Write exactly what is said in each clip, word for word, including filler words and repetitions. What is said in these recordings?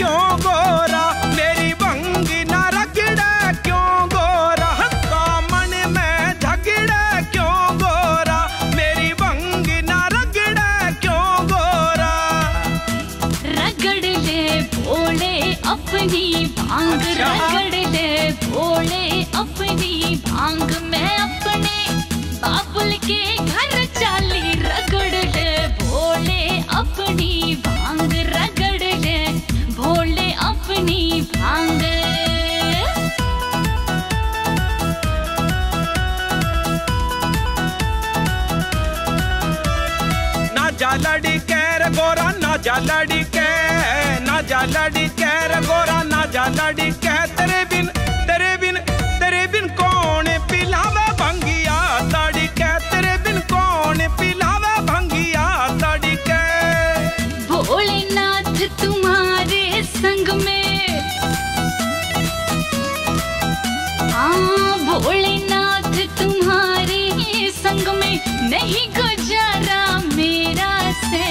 क्यों गोरा मेरी बंगी ना रगड़ा क्यों गोरा कामन में झगड़ा क्यों गोरा मेरी बंगी ना रगड़ा क्यों गोरा। रगड़ ले भोले अपनी भांग रगड़ ले भोले अपनी भांग में अपने बाबुल के घर चाली रगड़ ले भोले अपनी भांग रगड़ ले भोले अपनी भांग। ना जा लड़ी कैर गोरा ना जा लड़ी कैर ना जा लड़ी कैर गोरा ना जा लड़ी कैर तेरे बिन तेरे बिन तेरे बिन कौन पिलावे भंगिया लड़ी कैर तेरे बिन कौन पिलावे भंगिया लड़ी कैर। भोलेनाथ तुम्हारे संग में हाँ भोलेनाथ तुम्हारे संग में नहीं गुजारा मेरा से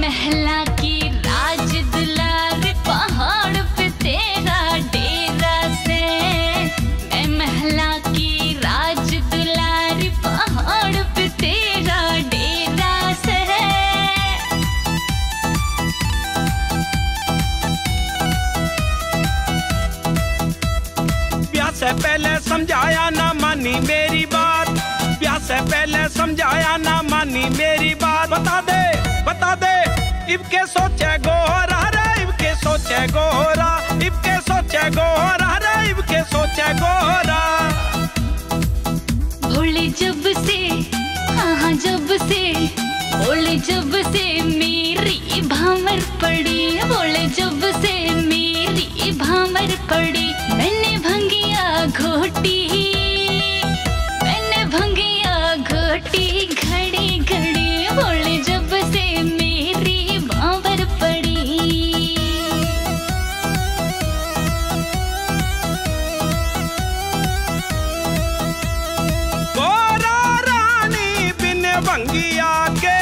महला की राज दुलार पहाड़ पे तेरा डेरा से मैं महला की राज दुलार पहाड़ पे तेरा डेरा से। प्यासे पहले समझाया ना मानी मेरी बात प्यासे पहले समझाया ना मानी मेरी बात बता दे बता दे इबके सोचे गोरा रे इबके सोचे गोरा इबके सोचे गोरा रे इबके सोचे गोरा। भोले जब से हाँ जब से भोले जब से मेरी भामर पड़ी भोले जब से मेरी भामर पड़ी मैंने भंगिया घोटी मैंने भंगिया घोटी घड़ी घड़ी भोले जब से मेरी भांवर पड़ी। गोरा रानी बिन भंगिया के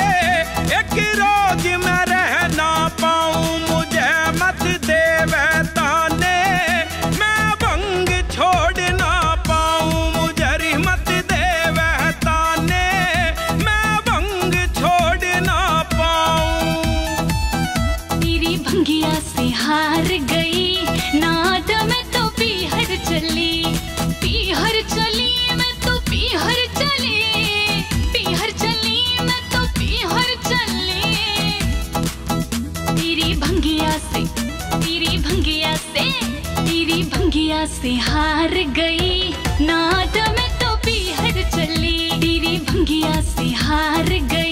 एक रोज में रह ना पाऊं मुझे मत देवे ताने मैं भंग छोड़ ना पाऊं मुझे मत देवे ताने मैं भंग छोड़ ना पाऊं। मेरी भंगिया से हार गई नाद में तो बिहर चली बिहर चली मैं तो बिहर चली बिहर चली मैं तो बिहर चली। तेरी भंगिया से तेरी भंगिया से तेरी भंगिया से हार गई नाद में तो बिहर चली तेरी भंगिया से हार गई